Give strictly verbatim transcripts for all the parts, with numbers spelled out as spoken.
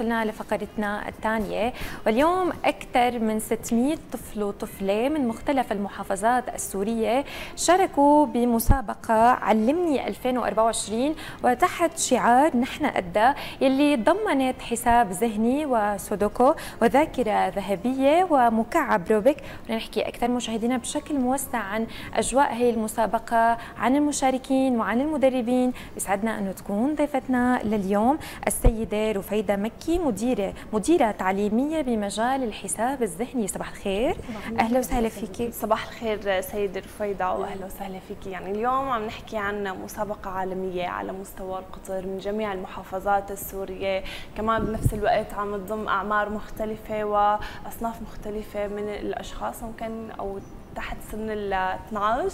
وصلنا لفقرتنا الثانية، واليوم أكثر من ستمئة طفل وطفلة من مختلف المحافظات السورية شاركوا بمسابقة علمني ألفين وأربعة وعشرين وتحت شعار نحنا قدها، يلي ضمنت حساب ذهني وسودوكو وذاكرة ذهبية ومكعب روبيك. ونحكي أكثر مشاهدينا بشكل موسع عن أجواء هي المسابقة، عن المشاركين وعن المدربين. يسعدنا أنه تكون ضيفتنا لليوم السيدة رفيدة مكي، مديرة مديرة تعليمية بمجال الحساب الذهني. صباح الخير، أهلا وسهلا فيكي. صباح الخير سيدة رفيدة وأهلا وسهلا فيكي. يعني اليوم عم نحكي عن مسابقة عالمية على مستوى القطر من جميع المحافظات السورية، كمان بنفس الوقت عم تضم أعمار مختلفة وأصناف مختلفة من الأشخاص، ممكن أو تحت سن ال اثنعش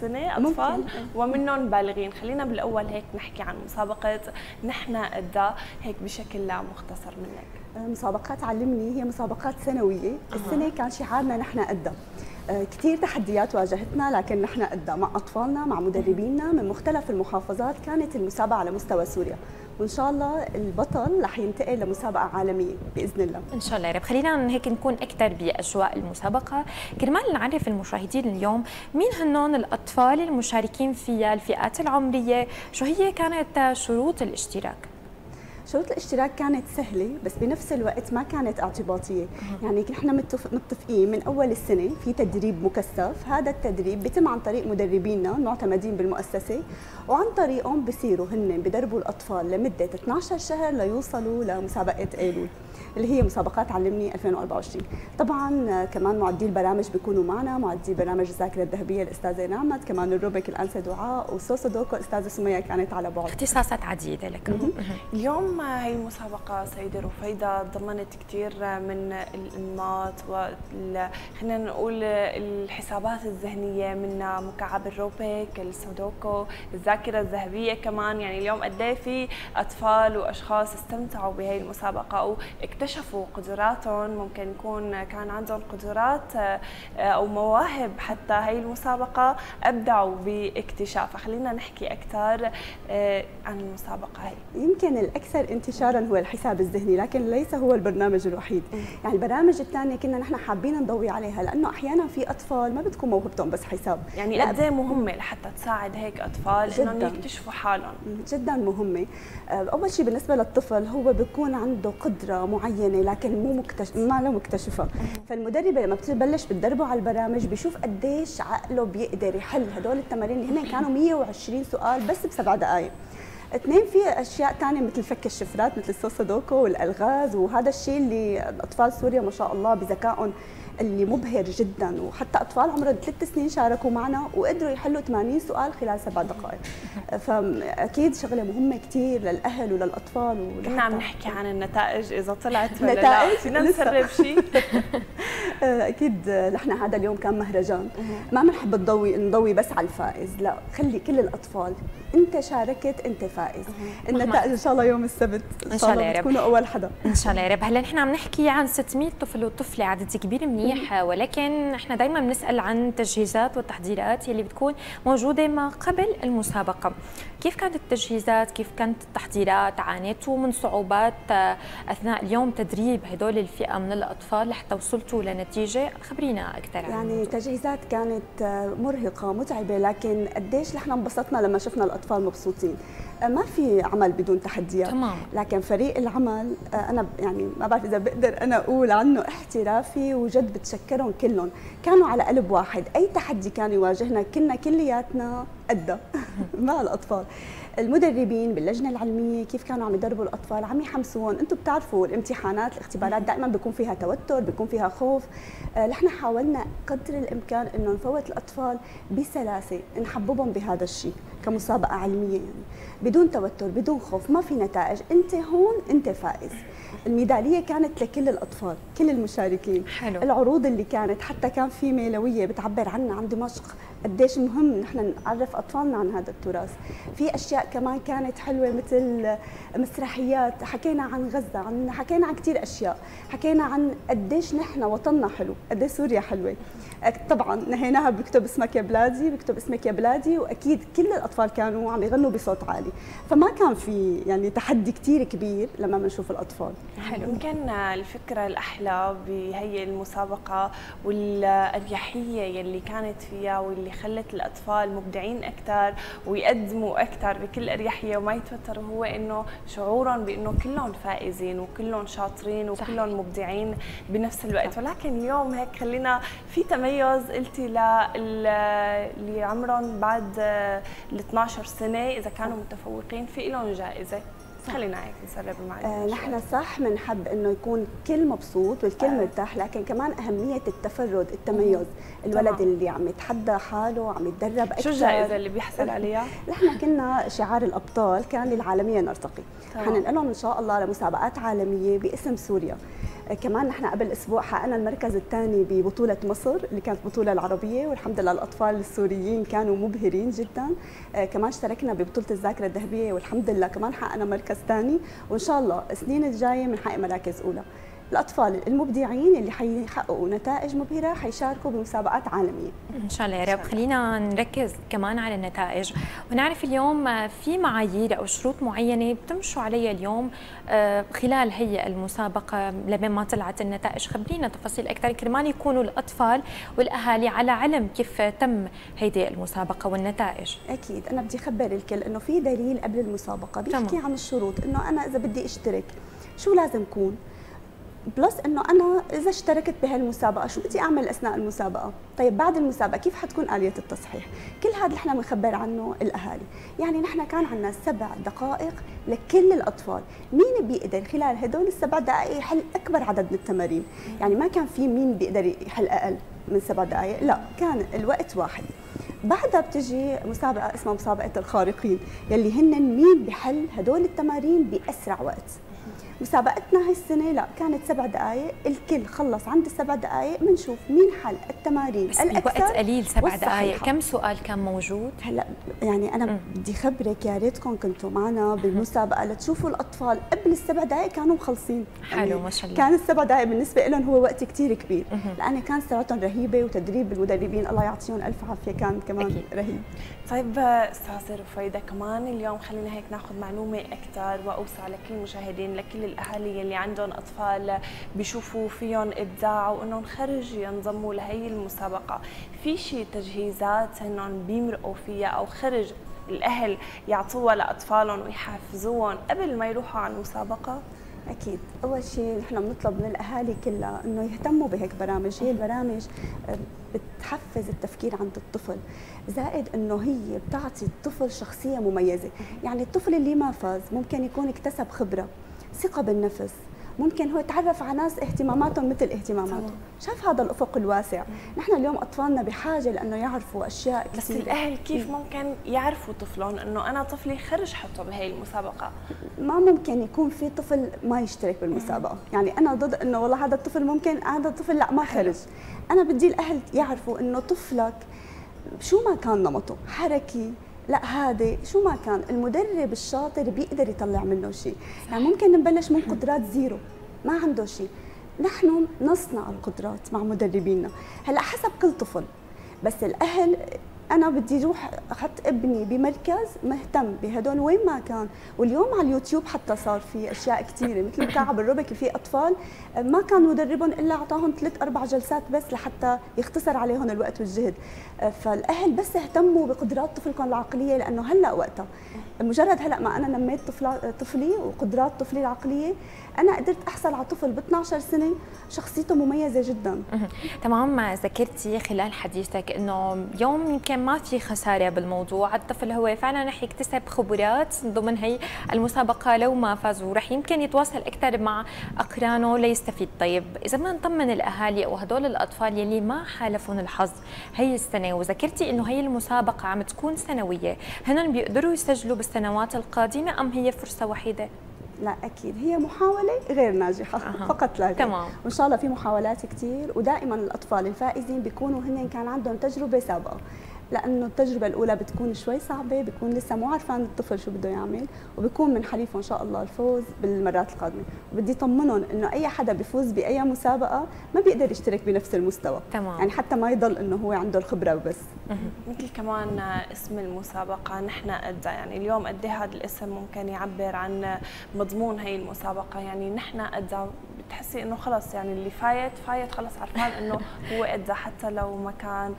سنه اطفال ومنهم بالغين. خلينا بالاول هيك نحكي عن مسابقه نحنا قدها هيك بشكل مختصر منك. مسابقات علمني هي مسابقات سنويه، السنه كان شعارنا نحنا قدها. كثير تحديات واجهتنا، لكن نحنا قدها مع اطفالنا مع مدربينا من مختلف المحافظات. كانت المسابقه على مستوى سوريا، وان شاء الله البطل رح ينتقل لمسابقه عالميه باذن الله. ان شاء الله يا رب. خلينا هيك نكون اكثر باجواء المسابقه كرمال نعرف المشاهدين اليوم مين هنون الاطفال المشاركين فيها، الفئات العمريه، شو هي كانت شروط الاشتراك؟ شروط الاشتراك كانت سهله، بس بنفس الوقت ما كانت اعتباطيه. يعني نحن متفقين من اول السنه في تدريب مكثف، هذا التدريب بيتم عن طريق مدربينا المعتمدين بالمؤسسه، وعن طريقهم بصيروا هن بدربوا الاطفال لمده اثنعش شهر ليوصلوا لمسابقه ايلول اللي هي مسابقات علمني ألفين وأربعة وعشرين. طبعا كمان معدي البرامج بيكونوا معنا، معدي برامج الذاكره الذهبيه الاستاذه نعمت، كمان الروبيك الانسه دعاء، وسوسودوكو الاستاذه سميه كانت على بعد. اختصاصات عديده لكم. اليوم هي المسابقة سيدة رفيدة ضمنت كثير من الأنماط وال... خلينا نقول الحسابات الذهنية، من مكعب الروبيك، السودوكو، الذاكرة الذهبية كمان. يعني اليوم قد في أطفال وأشخاص استمتعوا بهي المسابقة واكتشفوا قدراتهم، ممكن يكون كان عندهم قدرات أو مواهب حتى هي المسابقة أبدعوا باكتشافها. خلينا نحكي أكثر عن المسابقة هي. يمكن الأكثر انتشارا هو الحساب الذهني، لكن ليس هو البرنامج الوحيد. يعني البرامج الثانيه كنا نحن حابين نضوي عليها، لانه احيانا في اطفال ما بتكون موهبتهم بس حساب. يعني قد ايه مهمه لحتى تساعد هيك اطفال انهم يكتشفوا حالهم؟ جدا مهمه. اول شيء بالنسبه للطفل هو بيكون عنده قدره معينه لكن مو مكتشف، ما له مكتشفه. فالمدربه لما بتبلش بتدربه على البرامج بشوف قديش عقله بيقدر يحل هدول التمارين اللي هن كانوا مئة وعشرين سؤال بس بسبع دقائق. اثنين في اشياء ثانيه مثل فك الشفرات، مثل السوسودوكو والالغاز، وهذا الشيء اللي اطفال سوريا ما شاء الله بذكائهم اللي مبهر جدا، وحتى اطفال عمرهم ثلاث سنين شاركوا معنا وقدروا يحلوا ثمانين سؤال خلال سبع دقائق. فاكيد شغله مهمه كثير للاهل وللاطفال. كنا عم نحكي عن النتائج اذا طلعت ولا لا، فينا نسرب شيء؟ اكيد نحن هذا اليوم كان مهرجان، ما بنحب نضوي نضوي بس على الفائز، لا خلي كل الاطفال، انت شاركت انت فائز. النتائج ان شاء الله يوم السبت ان شاء الله تكونوا اول حدا ان شاء الله يا رب. هلا نحن عم نحكي عن ستمئة طفل وطفله، عدد كبير منيح، ولكن احنا دائما بنسال عن التجهيزات والتحضيرات اللي بتكون موجوده ما قبل المسابقه. كيف كانت التجهيزات؟ كيف كانت التحضيرات؟ عانيتوا من صعوبات اثناء اليوم تدريب هدول الفئه من الاطفال لحتى وصلتوا لنتيجه؟ خبرينا اكثر عن يعني الموضوع. التجهيزات كانت مرهقه متعبه، لكن قديش نحن انبسطنا لما شفنا الاطفال مبسوطين. ما في عمل بدون تحديات، لكن فريق العمل انا يعني ما بعرف اذا بقدر انا اقول عنه احترافي، وجد بتشكرهم كلهم، كانوا على قلب واحد. اي تحدي كان يواجهنا كنا كلياتنا قدها مع الاطفال. المدربين باللجنه العلميه كيف كانوا عم يدربوا الاطفال، عم يحمسوهم. انتم بتعرفوا الامتحانات الاختبارات دائما بيكون فيها توتر، بيكون فيها خوف. نحن آه حاولنا قدر الامكان انه نفوت الاطفال بسلاسه، نحببهم بهذا الشيء كمسابقه علميه، يعني بدون توتر بدون خوف. ما في نتائج، انت هون انت فائز. الميداليه كانت لكل الاطفال، كل المشاركين. حلو. العروض اللي كانت حتى كان في ميلويه بتعبر عنا عن دمشق، قديش مهم نحن نعرف اطفالنا عن هذا التراث. في اشياء كمان كانت حلوه مثل مسرحيات، حكينا عن غزه، عن حكينا عن كثير اشياء، حكينا عن قديش نحن وطننا حلو، قديش سوريا حلوه. طبعا نهيناها بكتب اسمك يا بلادي، بكتب اسمك يا بلادي، واكيد كل الاطفال كانوا عم يغنوا بصوت عالي، فما كان في يعني تحدي كثير كبير لما بنشوف الاطفال. حلو، كان الفكره الاحلى بهي المسابقه والاريحيه يلي كانت فيها واللي خلت الاطفال مبدعين اكثر ويقدموا اكثر بكل اريحيه وما يتوتروا، هو انه شعورهم بانه كلهم فائزين وكلهم شاطرين وكلهم مبدعين بنفس الوقت. ولكن اليوم هيك خلينا في تميز، قلتي اللي عمرهم بعد ال اثنعش سنه اذا كانوا متفوقين في لهم جائزه، خلينا هيك نسرب المعلومه. آه نحن صح بنحب انه يكون كل مبسوط والكل آه. مرتاح، لكن كمان اهميه التفرد، التميز، الولد طبعا. اللي عم يتحدى حاله، عم يتدرب اكثر. شو الجائزه اللي بيحصل عليها؟ نحن كنا شعار الابطال كان للعالميه نرتقي، حننقلهم ان شاء الله لمسابقات عالميه باسم سوريا. كمان نحن قبل اسبوع حققنا المركز الثاني ببطوله مصر اللي كانت بطوله العربيه، والحمد لله الاطفال السوريين كانوا مبهرين جدا. كمان اشتركنا ببطوله الذاكره الذهبيه والحمد لله كمان حققنا مركز ثاني، وان شاء الله السنين الجايه بنحقق مراكز اولى. الاطفال المبدعين اللي حيحققوا نتائج مبهره حيشاركوا بمسابقات عالميه ان شاء الله. يا رب خلينا نركز كمان على النتائج ونعرف اليوم في معايير او شروط معينه بتمشوا عليها اليوم خلال هي المسابقه لمن ما طلعت النتائج. خبرينا تفاصيل اكثر كرمال يكونوا الاطفال والاهالي على علم كيف تم هيدي المسابقه والنتائج. اكيد انا بدي اخبر الكل انه في دليل قبل المسابقه بيحكي عن الشروط، انه انا اذا بدي اشترك شو لازم كون، بلس انه انا اذا اشتركت بهالمسابقه شو بدي اعمل اثناء المسابقه؟ طيب بعد المسابقه كيف حتكون آلية التصحيح؟ كل هذا اللي احنا بنخبر عنه الاهالي. يعني نحن كان عندنا سبع دقائق لكل الاطفال، مين بيقدر خلال هدول السبع دقائق يحل اكبر عدد من التمارين؟ يعني ما كان في مين بيقدر يحل اقل من سبع دقائق، لا كان الوقت واحد. بعدها بتجي مسابقه اسمها مسابقه الخارقين، يلي هن مين بحل هدول التمارين باسرع وقت. مسابقتنا هاي السنة لا كانت سبع دقائق، الكل خلص عند السبع دقائق بنشوف مين حل التمارين بس الأكثر بوقت قليل. سبع دقائق كم سؤال كان موجود؟ هلا يعني أنا م. بدي خبرك، يا ريتكم كنتوا معنا بالمسابقة لتشوفوا الأطفال قبل السبع دقائق كانوا مخلصين. حلو ما شاء الله. كان السبع دقائق بالنسبة لهم هو وقت كثير كبير، لأن كان سرعتهم رهيبة وتدريب المدربين الله يعطيهم ألف عافية كان كمان أكيد. رهيب. طيب أستاذة رفيدة كمان اليوم خلينا هيك ناخذ معلومة أكثر وأوسع لكل المشاهدين، لكل الاهالي اللي عندهم اطفال بيشوفوا فيهم ابداع وانهم خرج ينضموا لهي المسابقه، في شيء تجهيزات انهم بيمرقوا فيها او خرج الاهل يعطوها لاطفالهم ويحفزوهم قبل ما يروحوا على المسابقه؟ اكيد اول شيء نحن بنطلب من الاهالي كلها انه يهتموا بهيك برامج، هي البرامج بتحفز التفكير عند الطفل، زائد انه هي بتعطي الطفل شخصيه مميزه. يعني الطفل اللي ما فاز ممكن يكون اكتسب خبره، ثقة بالنفس، ممكن هو تعرف على ناس اهتماماتهم مثل اهتماماته، شاف هذا الأفق الواسع. نحن اليوم أطفالنا بحاجة لأنه يعرفوا أشياء كثير. بس الأهل كيف ممكن يعرفوا طفلهم أنه أنا طفلي خرج حطه بهي المسابقة؟ ما ممكن يكون في طفل ما يشترك بالمسابقة، يعني أنا ضد أنه والله هذا الطفل ممكن، هذا الطفل لا ما خرج. أنا بدي الأهل يعرفوا أنه طفلك شو ما كان نمطه، حركي لا هادي، شو ما كان المدرب الشاطر بيقدر يطلع منه شيء. يعني ممكن نبلش من قدرات زيرو ما عنده شيء، نحن نصنع القدرات مع مدربينا. هلا حسب كل طفل، بس الاهل انا بدي اروح احط ابني بمركز مهتم بهدول وين ما كان. واليوم على اليوتيوب حتى صار في اشياء كثيره مثل مكعب الربك، في اطفال ما كان مدربهم الا اعطاهم ثلاث اربع جلسات بس لحتى يختصر عليهم الوقت والجهد. فالاهل بس اهتموا بقدرات طفلكم العقليه، لانه هلا وقتها مجرد هلا ما انا نميت طفلي وقدرات طفلي العقليه انا قدرت احصل على طفل ب اثنعش سنه شخصيته مميزه جدا. تمام، ذكرتي خلال حديثك انه يوم يمكن ما في خساره بالموضوع، الطفل هو فعلا رح يكتسب خبرات ضمن هي المسابقه، لو ما فاز ورح يمكن يتواصل اكثر مع اقرانه ليستفيد. طيب اذا بدنا نطمن الاهالي او هدول الاطفال يلي ما حالفهم الحظ هي السنه، وذكرتي انه هي المسابقه عم تكون سنويه، هن بيقدروا يسجلوا بالسنوات القادمه ام هي فرصه وحيده؟ لا اكيد هي محاوله غير ناجحه أه. فقط لا غير. تمام، وان شاء الله في محاولات كثير، ودائما الاطفال الفائزين بيكونوا هن كان عندهم تجربه سابقه لانه التجربه الاولى بتكون شوي صعبه، بيكون لسه مو عارفان الطفل شو بده يعمل، وبيكون من حليفه ان شاء الله الفوز بالمرات القادمه، وبدي اطمنهم انه اي حدا بيفوز باي مسابقه ما بيقدر يشترك بنفس المستوى، تمام. يعني حتى ما يضل انه هو عنده الخبره وبس. مثل كمان اسم المسابقه نحنا قدها، يعني اليوم قد ايه هذا الاسم ممكن يعبر عن مضمون هي المسابقه، يعني نحنا قدها بتحسي انه خلص يعني اللي فايت فايت خلص عرفان انه هو قدها، حتى لو ما كان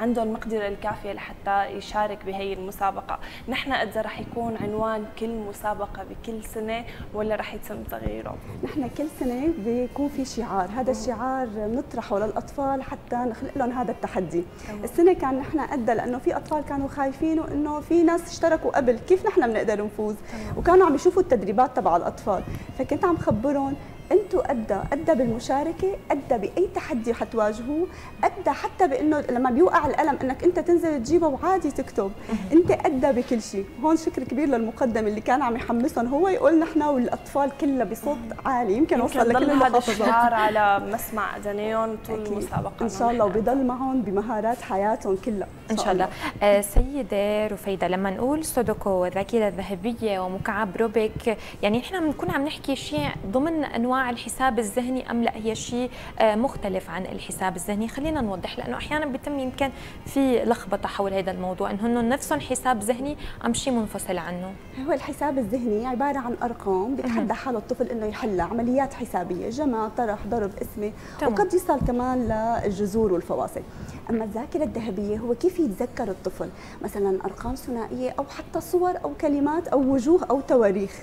عنده المقدره الكافيه لحتى يشارك بهي المسابقه. نحنا قدها رح يكون عنوان كل مسابقه بكل سنه ولا رح يتم تغييره؟ نحنا كل سنه بيكون في شعار، هذا الشعار بنطرحه للاطفال حتى نخلق لهم هذا التحدي. السنه كان نحنا قدها لانه في اطفال كانوا خايفين وانه في ناس اشتركوا قبل، كيف نحنا بنقدر نفوز؟ وكانوا عم يشوفوا التدريبات تبع الاطفال، فكنت عم خبرهم انتم قدها، قدها بالمشاركه، قدها باي تحدي حتواجهوه، قدها حتى بانه لما بيوقع القلم انك انت تنزل تجيبه وعادي تكتب، انت قدها بكل شيء. هون شكر كبير للمقدم اللي كان عم يحمسهم هو يقول نحن والاطفال كلها بصوت عالي، يمكن وصل لكل المحافظات. هذا على مسمع اذنيهم طول المسابقه ان شاء الله، وبيضل معهم بمهارات حياتهم كلها ان شاء الله. آه سيده رفيده، لما نقول سودوكو والذاكره الذهبيه ومكعب روبيك، يعني احنا بنكون عم نحكي شيء ضمن انواع الحساب الذهني ام لا هي شيء مختلف عن الحساب الذهني؟ خلينا نوضح، لانه احيانا بيتم يمكن في لخبطه حول هذا الموضوع، انهم نفسهم حساب ذهني ام شيء منفصل عنه. هو الحساب الذهني عباره عن ارقام بيتحدى حاله الطفل انه يحلها، عمليات حسابيه، جمع، طرح، ضرب، اسمه، وقد يصل كمان للجذور والفواصل. اما الذاكره الذهبيه هو كيف يتذكر الطفل مثلا ارقام ثنائيه او حتى صور او كلمات او وجوه او تواريخ.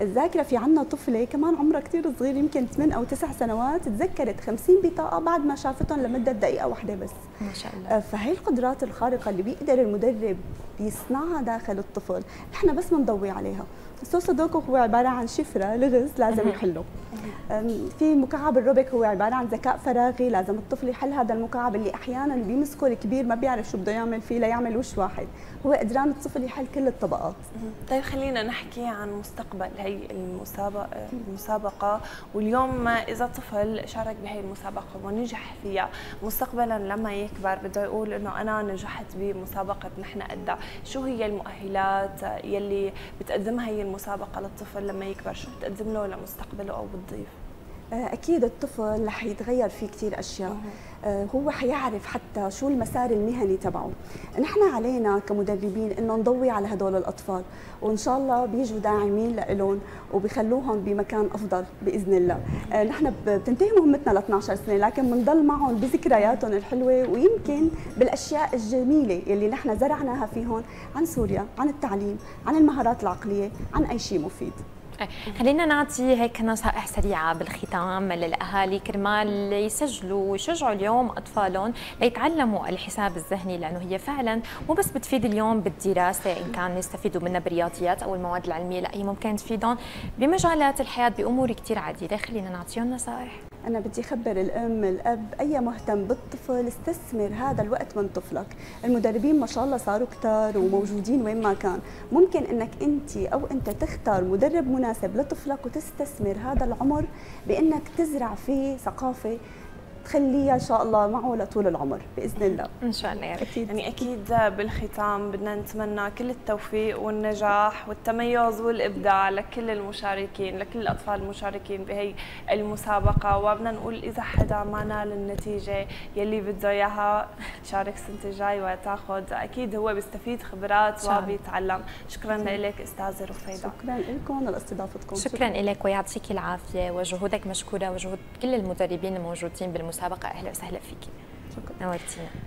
الذاكره في عندنا طفله كمان عمرها كثير صغير، يمكن ثمان أو تسع سنوات، تذكرت خمسين بطاقة بعد ما شافتهم لمدة دقيقة واحدة بس، ما شاء الله. فهي القدرات الخارقة اللي بيقدر المدرب يصنعها داخل الطفل، نحن بس بنضوي عليها. السودوكو هو عبارة عن شفرة، لغز لازم يحله. في مكعب الروبيك هو عبارة عن ذكاء فراغي، لازم الطفل يحل هذا المكعب اللي أحيانا بيمسكه الكبير ما بيعرف شو بده يعمل فيه، ليعمل وش واحد، هو قدران الطفل يحل كل الطبقات. طيب خلينا نحكي عن مستقبل هي المسابقة المسابقة واليوم إذا طفل شارك بهي المسابقة ونجح فيها، مستقبلا لما يكبر بده يقول إنه أنا نجحت بمسابقة نحن قدها، شو هي المؤهلات يلي بتقدمها هي المسابقة للطفل لما يكبر؟ شو بتقدم له لمستقبله أو بتضيف؟ أكيد الطفل رح يتغير فيه كثير أشياء، هو حيعرف حتى شو المسار المهني تبعه. نحن علينا كمدربين إنه نضوي على هدول الأطفال، وإن شاء الله بيجوا داعمين لإلهم وبيخلوهم بمكان أفضل بإذن الله. نحن بتنتهي مهمتنا ل اثنعش سنة، لكن بنضل معهم بذكرياتهم الحلوة، ويمكن بالأشياء الجميلة اللي نحن زرعناها فيهم، عن سوريا، عن التعليم، عن المهارات العقلية، عن أي شيء مفيد. خلينا نعطي هيك نصائح سريعة بالختام للأهالي كرمال يسجلوا ويشجعوا اليوم أطفالهم ليتعلموا الحساب الذهني، لأنه هي فعلا مو بس بتفيد اليوم بالدراسة إن كان يستفيدوا منها بالرياضيات أو المواد العلمية، لا هي ممكن تفيدهم بمجالات الحياة بأمور كتير عديدة. خلينا نعطيهم نصائح. أنا بدي أخبر الأم، الأب، أي مهتم بالطفل، استثمر هذا الوقت من طفلك. المدربين ما شاء الله صاروا كتار وموجودين وين ما كان، ممكن أنك أنت أو أنت تختار مدرب مناسب لطفلك وتستثمر هذا العمر بأنك تزرع فيه ثقافة خليها ان شاء الله معه لطول العمر باذن الله. ان شاء الله يا رب. اكيد يعني اكيد بالختام بدنا نتمنى كل التوفيق والنجاح والتميز والابداع لكل المشاركين، لكل الاطفال المشاركين بهي المسابقه، وبدنا نقول اذا حدا ما نال النتيجه يلي بده اياها شارك السنه الجاي وتاخذ، اكيد هو بيستفيد خبرات وبيتعلم. شكرا لك استاذه رفيده. شكرا لكم لاستضافتكم. شكرا لك ويعطيك العافيه، وجهودك مشكوره وجهود كل المدربين الموجودين بالمسابقه. مسابقة أهلا وسهلا فيكي، شكرا، نورتينا.